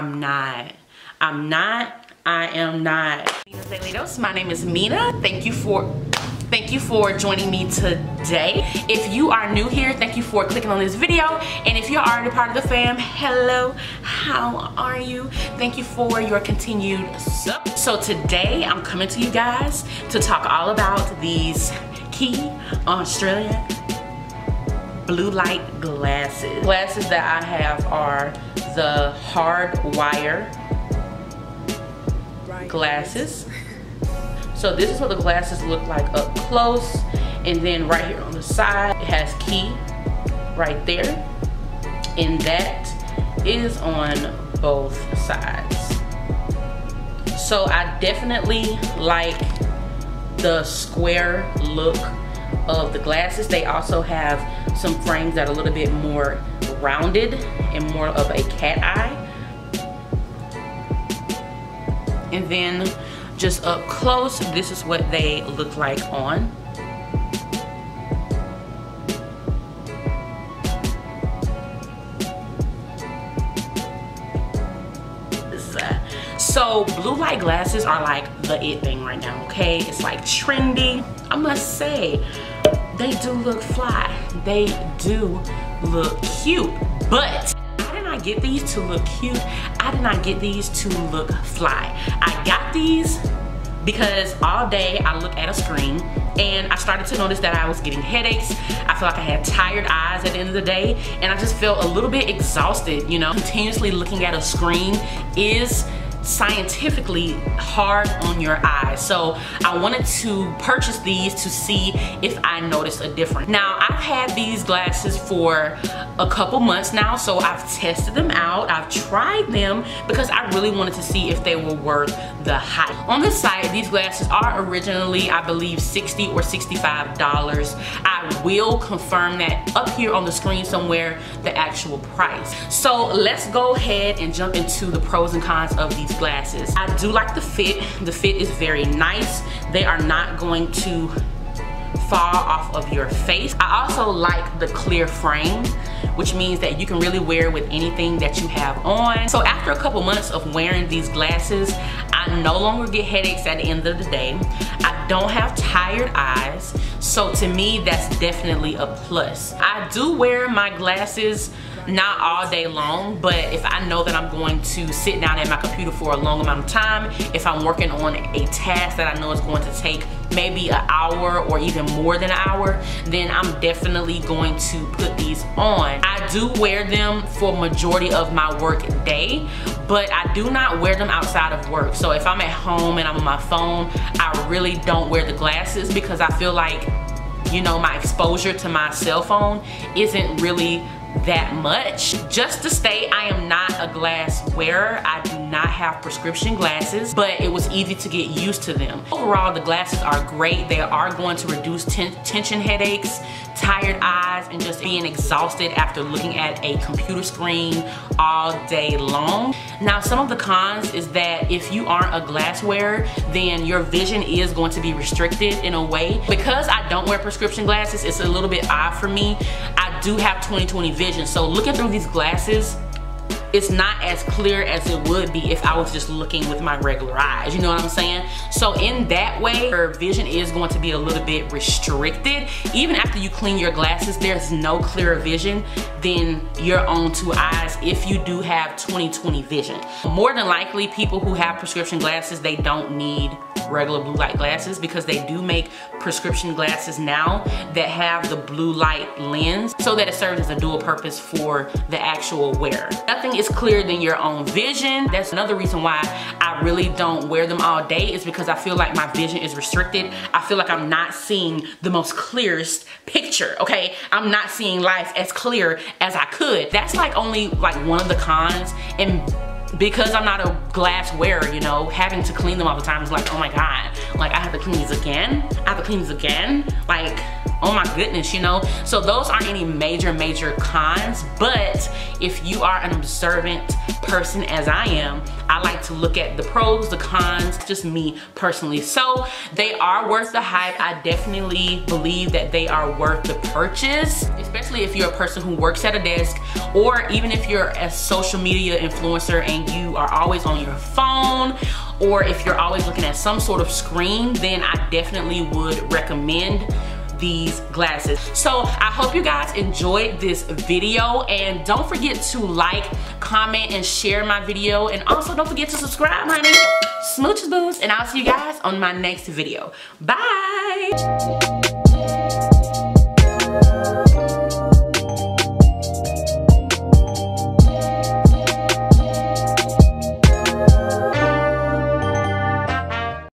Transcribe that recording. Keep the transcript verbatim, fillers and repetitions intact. I'm not. I'm not. I am not. My name is Mina. Thank you for thank you for joining me today. If you are new here, thank you for clicking on this video. And if you're already part of the fam, hello, how are you? Thank you for your continued support. So today I'm coming to you guys to talk all about these Quay Australia blue light glasses. Glasses that I have are the hard wire glasses. So this is what the glasses look like up close, and then right here on the side it has Quay right there, and that is on both sides. So I definitely like the square look of the glasses. They also have some frames that are a little bit more rounded and more of a cat eye. And then just up close, this is what they look like on. So blue light glasses are like the it thing right now, okay? It's like trendy. I must say, they do look fly. They do look cute, but get these to look cute. I did not get these to look fly. I got these because all day I look at a screen and I started to notice that I was getting headaches. I feel like I had tired eyes at the end of the day, and I just felt a little bit exhausted, you know. Continuously looking at a screen is scientifically hard on your eyes. So I wanted to purchase these to see if I noticed a difference. Now, I've had these glasses for a couple months now, so I've tested them out. I've tried them because I really wanted to see if they were worth the hype. On the site, these glasses are originally, I believe, sixty or sixty-five dollars. I will confirm that up here on the screen somewhere, the actual price. So let's go ahead and jump into the pros and cons of these glasses. I do like the fit. The fit is very nice. They are not going to fall off of your face. I also like the clear frame, which means that you can really wear with anything that you have on. So after a couple months of wearing these glasses, I no longer get headaches at the end of the day. I don't have tired eyes. So to me, that's definitely a plus. I do wear my glasses not all day long, but if I know that I'm going to sit down at my computer for a long amount of time, if I'm working on a task that I know is going to take maybe an hour or even more than an hour, then I'm definitely going to put these on. I do wear them for majority of my work day, but I do not wear them outside of work. So if I'm at home and I'm on my phone, I really don't wear the glasses because I feel like, you know, my exposure to my cell phone isn't really that much. Just to state, I am not a glass wearer. I do not have prescription glasses, but it was easy to get used to them. Overall, the glasses are great. They are going to reduce ten tension headaches, tired eyes, and just being exhausted after looking at a computer screen all day long. Now, some of the cons is that if you aren't a glass wearer, then your vision is going to be restricted in a way. Because I don't wear prescription glasses, it's a little bit odd for me. I do have twenty twenty vision, so looking through these glasses, it's not as clear as it would be if I was just looking with my regular eyes, you know what I'm saying? So in that way, your vision is going to be a little bit restricted. Even after you clean your glasses, there's no clearer vision than your own two eyes if you do have twenty twenty vision. More than likely, people who have prescription glasses, they don't need regular blue light glasses because they do make prescription glasses now that have the blue light lens so that it serves as a dual purpose for the actual wearer. Nothing is clearer than your own vision. That's another reason why I really don't wear them all day, is because I feel like my vision is restricted. I feel like I'm not seeing the most clearest picture, okay? I'm not seeing life as clear as I could. That's like only like one of the cons, and because I'm not a glass wearer, you know, having to clean them all the time is like, oh my God, like I have to clean these again? I have to clean these again? Like, oh my goodness, you know? So those aren't any major, major cons, but if you are an observant person as I am, I like to look at the pros, the cons, just me personally. So they are worth the hype. I definitely believe that they are worth the purchase, especially if you're a person who works at a desk, or even if you're a social media influencer and you are always on your phone, or if you're always looking at some sort of screen, then I definitely would recommend these glasses. So I hope you guys enjoyed this video, and don't forget to like, comment, and share my video, and also don't forget to subscribe, honey. Smooches, boos, and I'll see you guys on my next video. Bye.